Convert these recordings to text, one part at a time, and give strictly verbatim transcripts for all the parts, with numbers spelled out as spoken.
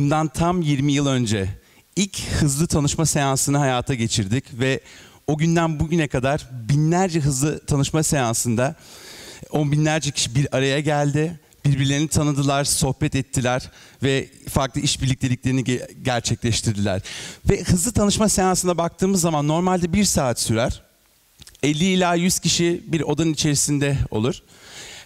bundan tam yirmi yıl önce ilk hızlı tanışma seansını hayata geçirdik ve o günden bugüne kadar binlerce hızlı tanışma seansında on binlerce kişi bir araya geldi. Birbirlerini tanıdılar, sohbet ettiler ve farklı işbirlikteliklerini gerçekleştirdiler. Ve hızlı tanışma seansına baktığımız zaman normalde bir saat sürer. elli ila yüz kişi bir odanın içerisinde olur.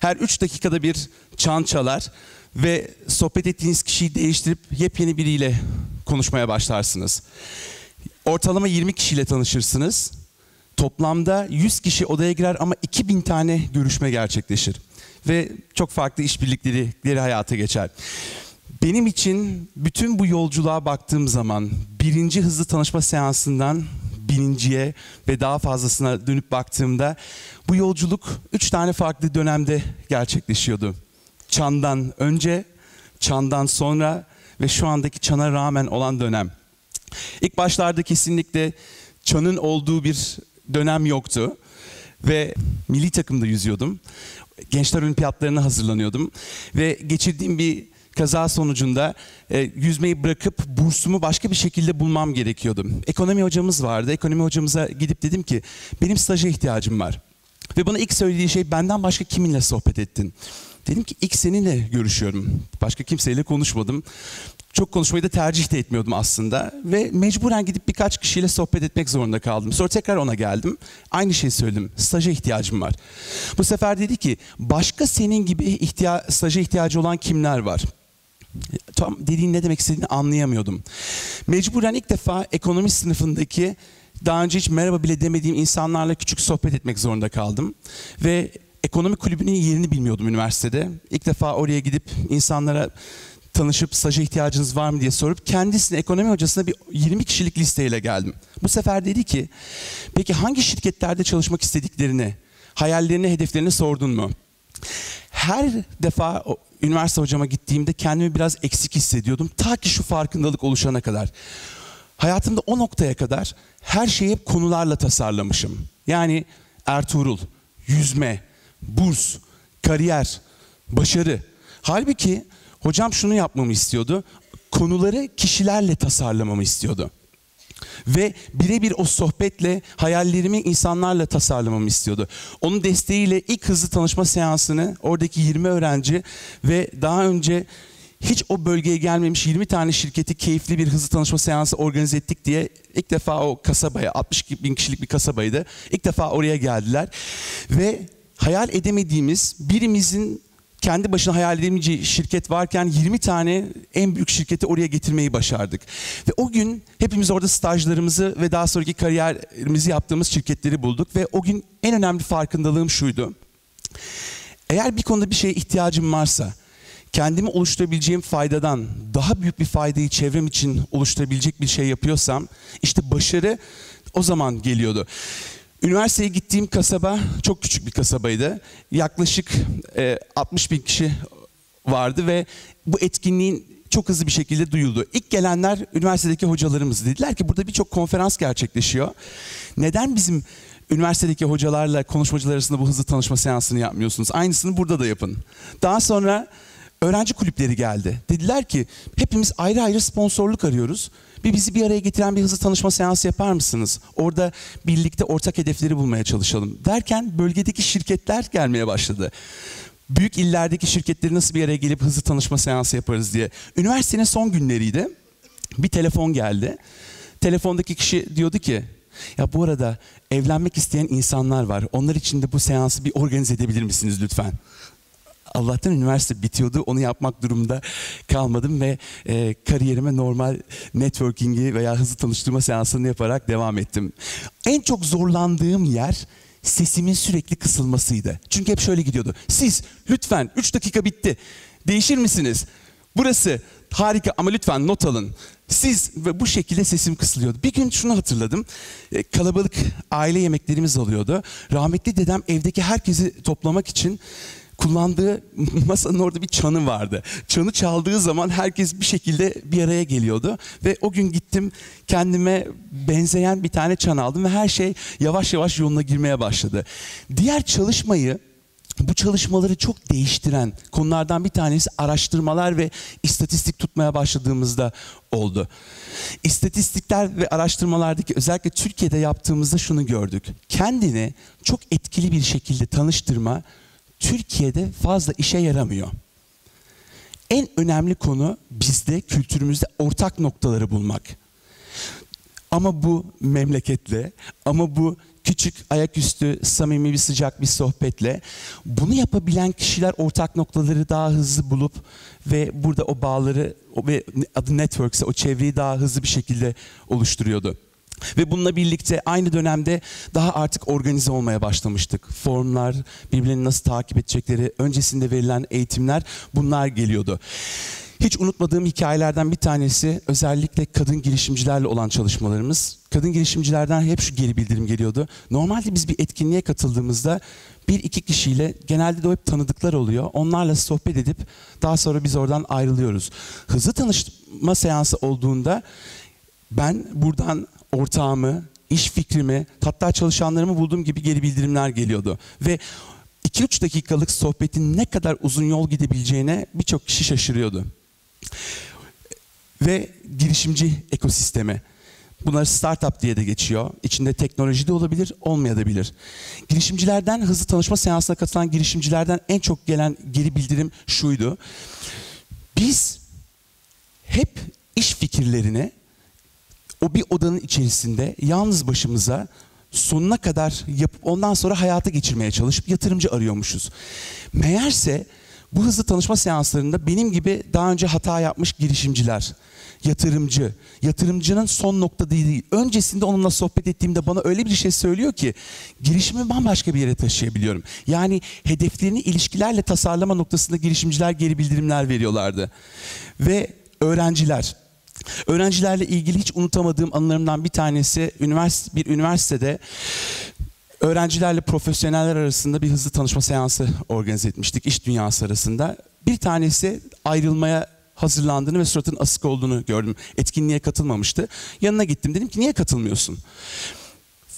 Her üç dakikada bir çan çalar ve sohbet ettiğiniz kişiyi değiştirip yepyeni biriyle konuşmaya başlarsınız. Ortalama yirmi kişiyle tanışırsınız. Toplamda yüz kişi odaya girer ama iki bin tane görüşme gerçekleşir. Ve çok farklı işbirlikleri hayata geçer. Benim için bütün bu yolculuğa baktığım zaman birinci hızlı tanışma seansından birinciye ve daha fazlasına dönüp baktığımda bu yolculuk üç tane farklı dönemde gerçekleşiyordu. Çandan önce, çandan sonra ve şu andaki çana rağmen olan dönem. İlk başlarda kesinlikle çanın olduğu bir dönem yoktu ve milli takımda yüzüyordum. Gençler Olimpiyatlarına hazırlanıyordum ve geçirdiğim bir kaza sonucunda e, yüzmeyi bırakıp bursumu başka bir şekilde bulmam gerekiyordu. Ekonomi hocamız vardı. Ekonomi hocamıza gidip dedim ki benim staja ihtiyacım var. Ve bana ilk söylediği şey benden başka kiminle sohbet ettin? Dedim ki ilk seninle görüşüyorum. Başka kimseyle konuşmadım. Çok konuşmayı da tercih de etmiyordum aslında. Ve mecburen gidip birkaç kişiyle sohbet etmek zorunda kaldım. Sonra tekrar ona geldim. Aynı şeyi söyledim. Staja ihtiyacım var. Bu sefer dedi ki başka senin gibi ihtiya- staja ihtiyacı olan kimler var? Tam dediğin ne demek istediğini anlayamıyordum. Mecburen ilk defa ekonomi sınıfındaki daha önce hiç merhaba bile demediğim insanlarla küçük sohbet etmek zorunda kaldım. Ve ekonomi kulübünün yerini bilmiyordum üniversitede. İlk defa oraya gidip insanlara tanışıp staja ihtiyacınız var mı diye sorup kendisine, ekonomi hocasına bir yirmi kişilik listeyle geldim. Bu sefer dedi ki peki hangi şirketlerde çalışmak istediklerini, hayallerini, hedeflerini sordun mu? Her defa o, üniversite hocama gittiğimde kendimi biraz eksik hissediyordum. Ta ki şu farkındalık oluşana kadar. Hayatımda o noktaya kadar her şeyi hep konularla tasarlamışım. Yani Ertuğrul, yüzme, burs, kariyer, başarı. Halbuki hocam şunu yapmamı istiyordu. Konuları kişilerle tasarlamamı istiyordu. Ve birebir o sohbetle hayallerimi insanlarla tasarlamamı istiyordu. Onun desteğiyle ilk hızlı tanışma seansını oradaki yirmi öğrenci ve daha önce hiç o bölgeye gelmemiş yirmi tane şirketi keyifli bir hızlı tanışma seansı organize ettik diye ilk defa o kasabaya, altmış bin kişilik bir kasabaydı. İlk defa oraya geldiler ve hayal edemediğimiz, birimizin kendi başına hayal edemeyeceği şirket varken yirmi tane en büyük şirketi oraya getirmeyi başardık. Ve o gün hepimiz orada stajlarımızı ve daha sonraki kariyerimizi yaptığımız şirketleri bulduk. Ve o gün en önemli farkındalığım şuydu. Eğer bir konuda bir şeye ihtiyacım varsa, kendimi oluşturabileceğim faydadan daha büyük bir faydayı çevrem için oluşturabilecek bir şey yapıyorsam, işte başarı o zaman geliyordu. Üniversiteye gittiğim kasaba çok küçük bir kasabaydı. Yaklaşık e, altmış bin kişi vardı ve bu etkinliğin çok hızlı bir şekilde duyuldu. İlk gelenler üniversitedeki hocalarımız. Dediler ki burada birçok konferans gerçekleşiyor. Neden bizim üniversitedeki hocalarla konuşmacılar arasında bu hızlı tanışma seansını yapmıyorsunuz? Aynısını burada da yapın. Daha sonra öğrenci kulüpleri geldi. Dediler ki hepimiz ayrı ayrı sponsorluk arıyoruz. Bir bizi bir araya getiren bir hızlı tanışma seansı yapar mısınız? Orada birlikte ortak hedefleri bulmaya çalışalım. Derken bölgedeki şirketler gelmeye başladı. Büyük illerdeki şirketleri nasıl bir araya gelip hızlı tanışma seansı yaparız diye. Üniversitenin son günleriydi. Bir telefon geldi. Telefondaki kişi diyordu ki ya bu arada evlenmek isteyen insanlar var. Onlar için de bu seansı bir organize edebilir misiniz lütfen? Allah'tan üniversite bitiyordu. Onu yapmak durumunda kalmadım ve e, kariyerime normal networking'i veya hızlı tanıştırma seansını yaparak devam ettim. En çok zorlandığım yer sesimin sürekli kısılmasıydı. Çünkü hep şöyle gidiyordu. Siz lütfen üç dakika bitti. Değişir misiniz? Burası harika ama lütfen not alın. Siz ve bu şekilde sesim kısılıyordu. Bir gün şunu hatırladım. Kalabalık aile yemeklerimiz oluyordu. Rahmetli dedem evdeki herkesi toplamak için kullandığı masanın orada bir çanı vardı. Çanı çaldığı zaman herkes bir şekilde bir araya geliyordu. Ve o gün gittim kendime benzeyen bir tane çan aldım ve her şey yavaş yavaş yoluna girmeye başladı. Diğer çalışmayı bu çalışmaları çok değiştiren konulardan bir tanesi araştırmalar ve istatistik tutmaya başladığımızda oldu. İstatistikler ve araştırmalardaki özellikle Türkiye'de yaptığımızda şunu gördük. Kendini çok etkili bir şekilde tanıştırma Türkiye'de fazla işe yaramıyor. En önemli konu bizde, kültürümüzde ortak noktaları bulmak. Ama bu memleketle, ama bu küçük, ayaküstü, samimi bir sıcak bir sohbetle bunu yapabilen kişiler ortak noktaları daha hızlı bulup ve burada o bağları, o ve adı networkse o çevreyi daha hızlı bir şekilde oluşturuyordu. Ve bununla birlikte aynı dönemde daha artık organize olmaya başlamıştık. Formlar, birbirlerini nasıl takip edecekleri, öncesinde verilen eğitimler, bunlar geliyordu. Hiç unutmadığım hikayelerden bir tanesi özellikle kadın girişimcilerle olan çalışmalarımız. Kadın girişimcilerden hep şu geri bildirim geliyordu. Normalde biz bir etkinliğe katıldığımızda bir iki kişiyle genelde de hep tanıdıklar oluyor. Onlarla sohbet edip daha sonra biz oradan ayrılıyoruz. Hızlı tanışma seansı olduğunda ben buradan ortağımı, iş fikrimi, hatta çalışanlarımı bulduğum gibi geri bildirimler geliyordu. Ve iki üç dakikalık sohbetin ne kadar uzun yol gidebileceğine birçok kişi şaşırıyordu. Ve girişimci ekosistemi. Bunlar startup diye de geçiyor. İçinde teknoloji de olabilir, olmayabilir. Girişimcilerden, hızlı tanışma seansına katılan girişimcilerden en çok gelen geri bildirim şuydu. Biz hep iş fikirlerini o bir odanın içerisinde yalnız başımıza sonuna kadar yapıp ondan sonra hayata geçirmeye çalışıp yatırımcı arıyormuşuz. Meğerse bu hızlı tanışma seanslarında benim gibi daha önce hata yapmış girişimciler, yatırımcı, yatırımcının son nokta değil, öncesinde onunla sohbet ettiğimde bana öyle bir şey söylüyor ki girişimi bambaşka bir yere taşıyabiliyorum. Yani hedeflerini ilişkilerle tasarlama noktasında girişimciler geri bildirimler veriyorlardı. Ve öğrenciler. Öğrencilerle ilgili hiç unutamadığım anılarımdan bir tanesi, üniversite, bir üniversitede öğrencilerle profesyoneller arasında bir hızlı tanışma seansı organize etmiştik, iş dünyası arasında. Bir tanesi ayrılmaya hazırlandığını ve suratının asık olduğunu gördüm. Etkinliğe katılmamıştı. Yanına gittim, dedim ki niye katılmıyorsun?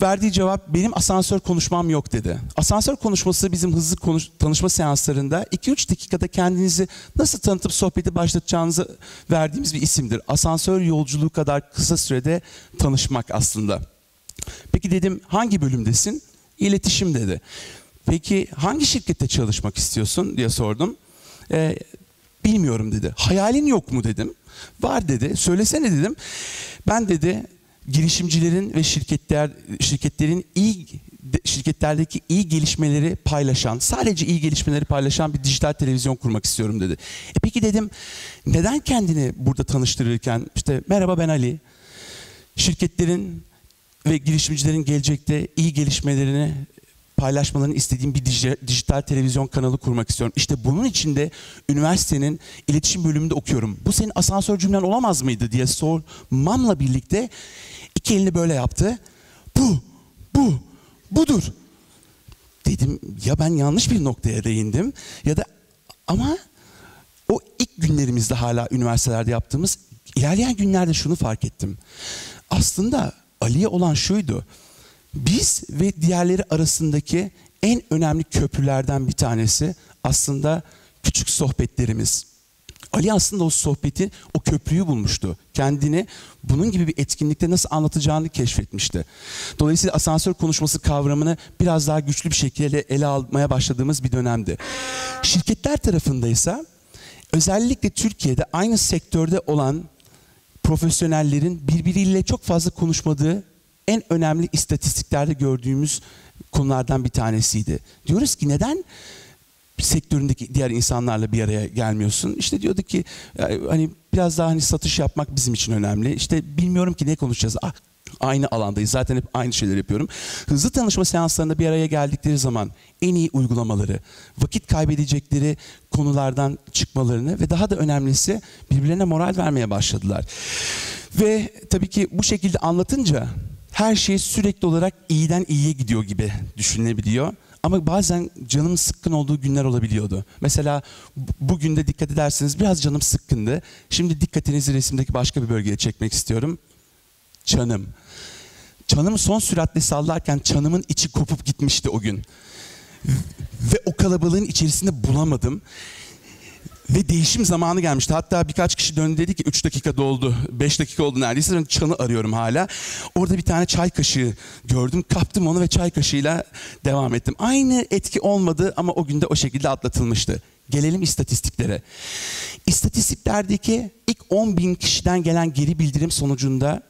Verdiği cevap, benim asansör konuşmam yok dedi. Asansör konuşması bizim hızlı konuş, tanışma seanslarında iki üç dakikada kendinizi nasıl tanıtıp sohbeti başlatacağınızı verdiğimiz bir isimdir. Asansör yolculuğu kadar kısa sürede tanışmak aslında. Peki dedim, hangi bölümdesin? İletişim dedi. Peki hangi şirkette çalışmak istiyorsun diye sordum. Ee, bilmiyorum dedi. Hayalin yok mu dedim. Var dedi. Söylesene dedim. Ben dedi, girişimcilerin ve şirketler şirketlerin iyi şirketlerdeki iyi gelişmeleri paylaşan, sadece iyi gelişmeleri paylaşan bir dijital televizyon kurmak istiyorum dedi. E peki dedim, neden kendini burada tanıştırırken işte merhaba ben Ali, şirketlerin ve girişimcilerin gelecekte iyi gelişmelerini paylaşmalarını istediğim bir dijital televizyon kanalı kurmak istiyorum. İşte bunun için de üniversitenin iletişim bölümünde okuyorum. Bu senin asansör cümlen olamaz mıydı diye sormamla birlikte iki elini böyle yaptı. Bu, bu, budur. Dedim ya ben yanlış bir noktaya değindim ya da ama o ilk günlerimizde hala üniversitelerde yaptığımız ilerleyen günlerde şunu fark ettim. Aslında Ali'ye olan şuydu. Biz ve diğerleri arasındaki en önemli köprülerden bir tanesi aslında küçük sohbetlerimiz. Ali aslında o sohbeti, o köprüyü bulmuştu. Kendini bunun gibi bir etkinlikte nasıl anlatacağını keşfetmişti. Dolayısıyla asansör konuşması kavramını biraz daha güçlü bir şekilde ele almaya başladığımız bir dönemdi. Şirketler tarafındaysa özellikle Türkiye'de aynı sektörde olan profesyonellerin birbiriyle çok fazla konuşmadığı en önemli istatistiklerde gördüğümüz konulardan bir tanesiydi. Diyoruz ki neden sektöründeki diğer insanlarla bir araya gelmiyorsun? İşte diyordu ki hani biraz daha hani satış yapmak bizim için önemli. İşte bilmiyorum ki ne konuşacağız. Ah, aynı alandayız. Zaten hep aynı şeyleri yapıyorum. Hızlı tanışma seanslarında bir araya geldikleri zaman en iyi uygulamaları, vakit kaybedecekleri konulardan çıkmalarını ve daha da önemlisi birbirlerine moral vermeye başladılar. Ve tabii ki bu şekilde anlatınca her şey sürekli olarak iyiden iyiye gidiyor gibi düşünülebiliyor. Ama bazen canım sıkkın olduğu günler olabiliyordu. Mesela bugün de dikkat ederseniz biraz canım sıkkındı. Şimdi dikkatinizi resimdeki başka bir bölgeye çekmek istiyorum. Çanım. Çanımı son süratle sallarken çanımın içi kopup gitmişti o gün. Ve o kalabalığın içerisinde bulamadım. Ve değişim zamanı gelmişti. Hatta birkaç kişi döndü dedi ki üç dakika doldu, beş dakika oldu neredeyse. Ben çanı arıyorum hala. Orada bir tane çay kaşığı gördüm. Kaptım onu ve çay kaşığıyla devam ettim. Aynı etki olmadı ama o günde o şekilde atlatılmıştı. Gelelim istatistiklere. İstatistiklerdeki ilk on bin kişiden gelen geri bildirim sonucunda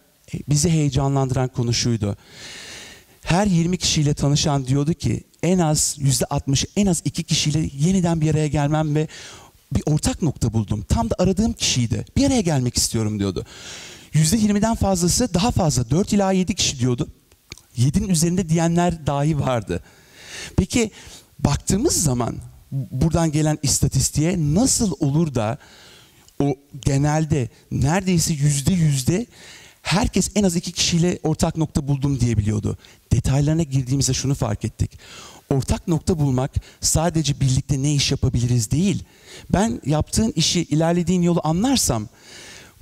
bizi heyecanlandıran konu şuydu. Her yirmi kişiyle tanışan diyordu ki en az yüzde altmış, en az iki kişiyle yeniden bir araya gelmem ve bir ortak nokta buldum. Tam da aradığım kişiydi. Bir araya gelmek istiyorum diyordu. yüzde yirmiden fazlası daha fazla. dört ila yedi kişi diyordu. yedinin üzerinde diyenler dahi vardı. Peki baktığımız zaman buradan gelen istatistiğe nasıl olur da o genelde neredeyse yüzde yüzde herkes en az iki kişiyle ortak nokta buldum diyebiliyordu. Detaylarına girdiğimizde şunu fark ettik. Ortak nokta bulmak sadece birlikte ne iş yapabiliriz değil. Ben yaptığın işi, ilerlediğin yolu anlarsam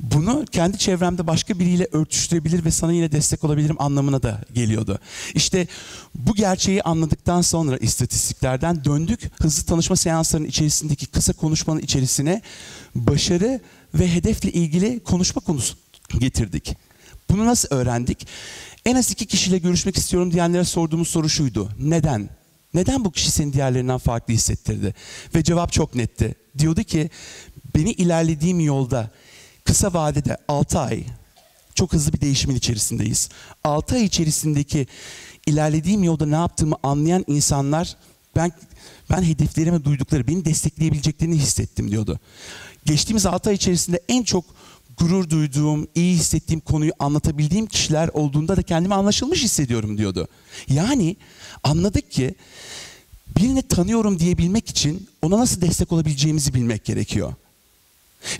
bunu kendi çevremde başka biriyle örtüştürebilir ve sana yine destek olabilirim anlamına da geliyordu. İşte bu gerçeği anladıktan sonra istatistiklerden döndük. Hızlı tanışma seanslarının içerisindeki kısa konuşmanın içerisine başarı ve hedefle ilgili konuşma konusu getirdik. Bunu nasıl öğrendik? En az iki kişiyle görüşmek istiyorum diyenlere sorduğumuz soru şuydu. Neden? Neden bu kişi seni diğerlerinden farklı hissettirdi? Ve cevap çok netti. Diyordu ki beni ilerlediğim yolda kısa vadede altı ay, çok hızlı bir değişimin içerisindeyiz. altı ay içerisindeki ilerlediğim yolda ne yaptığımı anlayan insanlar ben ben hedeflerime duydukları, beni destekleyebileceklerini hissettim diyordu. Geçtiğimiz altı ay içerisinde en çok gurur duyduğum, iyi hissettiğim konuyu anlatabildiğim kişiler olduğunda da kendimi anlaşılmış hissediyorum diyordu. Yani anladık ki birini tanıyorum diyebilmek için ona nasıl destek olabileceğimizi bilmek gerekiyor.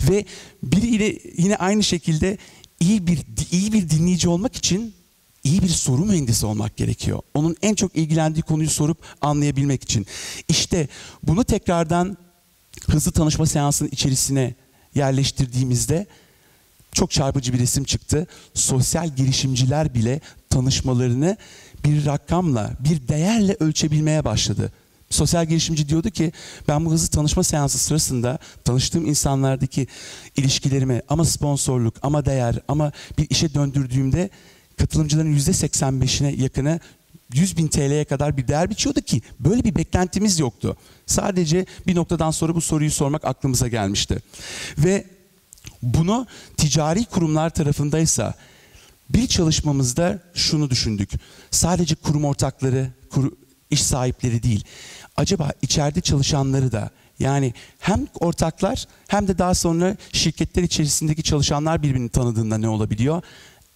Ve biriyle yine aynı şekilde iyi bir iyi bir dinleyici olmak için iyi bir soru mühendisi olmak gerekiyor. Onun en çok ilgilendiği konuyu sorup anlayabilmek için. İşte bunu tekrardan hızlı tanışma seansının içerisine yerleştirdiğimizde çok çarpıcı bir resim çıktı. Sosyal girişimciler bile tanışmalarını bir rakamla, bir değerle ölçebilmeye başladı. Sosyal girişimci diyordu ki ben bu hızlı tanışma seansı sırasında tanıştığım insanlardaki ilişkilerimi ama sponsorluk, ama değer, ama bir işe döndürdüğümde katılımcıların yüzde seksen beşine yakını yüz bin T L'ye kadar bir değer biçiyordu ki böyle bir beklentimiz yoktu. Sadece bir noktadan sonra bu soruyu sormak aklımıza gelmişti. Ve bunu ticari kurumlar tarafındaysa bir çalışmamızda şunu düşündük. Sadece kurum ortakları, kur, iş sahipleri değil. Acaba içeride çalışanları da, yani hem ortaklar hem de daha sonra şirketler içerisindeki çalışanlar birbirini tanıdığında ne olabiliyor?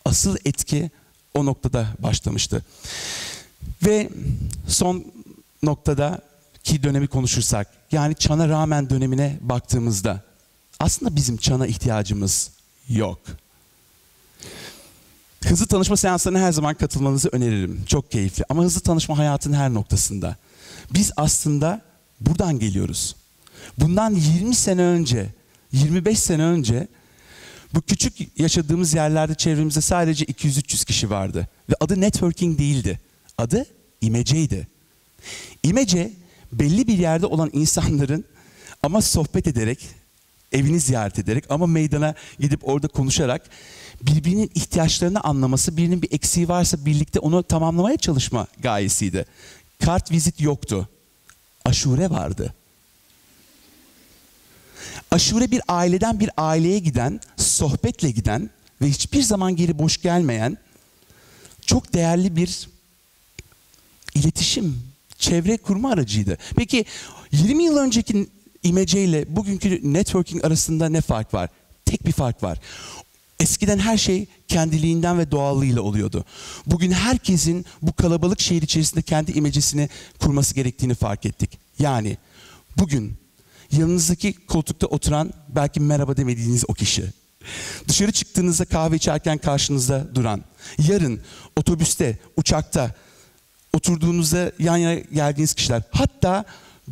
Asıl etki o noktada başlamıştı. Ve son noktada ki dönemi konuşursak, yani çana rağmen dönemine baktığımızda aslında bizim çana ihtiyacımız yok. Hızlı tanışma seanslarına her zaman katılmanızı öneririm. Çok keyifli. Ama hızlı tanışma hayatın her noktasında. Biz aslında buradan geliyoruz. Bundan yirmi sene önce, yirmi beş sene önce bu küçük yaşadığımız yerlerde çevremizde sadece iki yüz üç yüz kişi vardı. Ve adı networking değildi. Adı imeceydi. İmece belli bir yerde olan insanların ama sohbet ederek, evini ziyaret ederek ama meydana gidip orada konuşarak birbirinin ihtiyaçlarını anlaması, birinin bir eksiği varsa birlikte onu tamamlamaya çalışma gayesiydi. Kart vizit yoktu. Aşure vardı. Aşure bir aileden bir aileye giden, sohbetle giden ve hiçbir zaman geri boş gelmeyen çok değerli bir iletişim, çevre kurma aracıydı. Peki yirmi yıl önceki İmece ile bugünkü networking arasında ne fark var? Tek bir fark var. Eskiden her şey kendiliğinden ve doğallığıyla oluyordu. Bugün herkesin bu kalabalık şehir içerisinde kendi imecesini kurması gerektiğini fark ettik. Yani bugün yanınızdaki koltukta oturan belki merhaba demediğiniz o kişi. Dışarı çıktığınızda kahve içerken karşınızda duran. Yarın otobüste, uçakta oturduğunuzda yan yana geldiğiniz kişiler. Hatta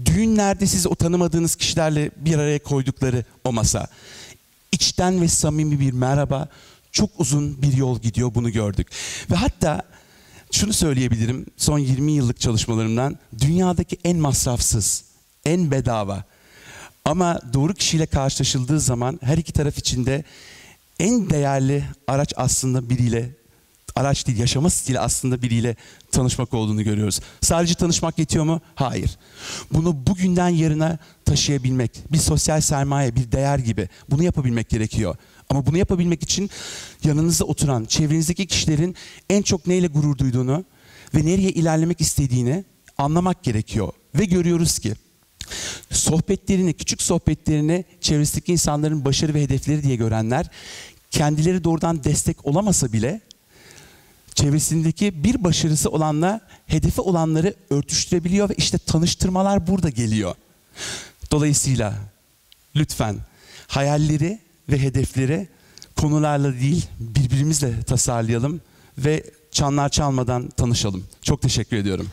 düğünlerde sizi o tanımadığınız kişilerle bir araya koydukları o masa. İçten ve samimi bir merhaba, çok uzun bir yol gidiyor, bunu gördük. Ve hatta Şunu söyleyebilirim, son yirmi yıllık çalışmalarımdan dünyadaki en masrafsız, en bedava ama doğru kişiyle karşılaşıldığı zaman her iki taraf içinde en değerli araç aslında biriyle, araç değil yaşama stili aslında biriyle tanışmak olduğunu görüyoruz. Sadece tanışmak yetiyor mu? Hayır. Bunu bugünden yarına taşıyabilmek, bir sosyal sermaye, bir değer gibi bunu yapabilmek gerekiyor. Ama bunu yapabilmek için yanınızda oturan, çevrenizdeki kişilerin en çok neyle gurur duyduğunu ve nereye ilerlemek istediğini anlamak gerekiyor. Ve görüyoruz ki sohbetlerini, küçük sohbetlerini çevresindeki insanların başarı ve hedefleri diye görenler kendileri doğrudan destek olamasa bile çevresindeki bir başarısı olanla hedefi olanları örtüştürebiliyor ve işte tanıştırmalar burada geliyor. Dolayısıyla lütfen hayalleri ve hedefleri konularla değil birbirimizle tasarlayalım ve çanlar çalmadan tanışalım. Çok teşekkür ediyorum.